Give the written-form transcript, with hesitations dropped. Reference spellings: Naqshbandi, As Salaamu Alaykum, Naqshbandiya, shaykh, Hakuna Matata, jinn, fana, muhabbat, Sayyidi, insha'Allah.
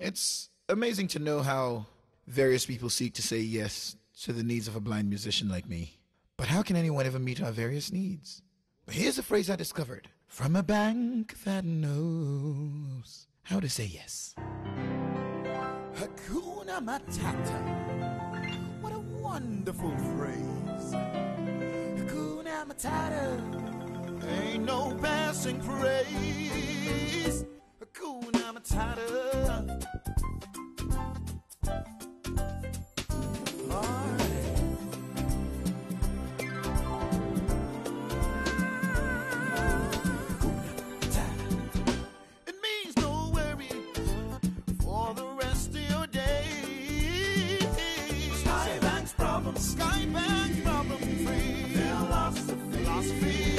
It's amazing to know how various people seek to say yes to the needs of a blind musician like me. But how can anyone ever meet our various needs? But here's a phrase I discovered from a bank that knows how to say yes. Hakuna Matata. What a wonderful phrase. Hakuna Matata. Ain't no passing praise. Hakuna Matata. Skybank's problem free. Philosophy.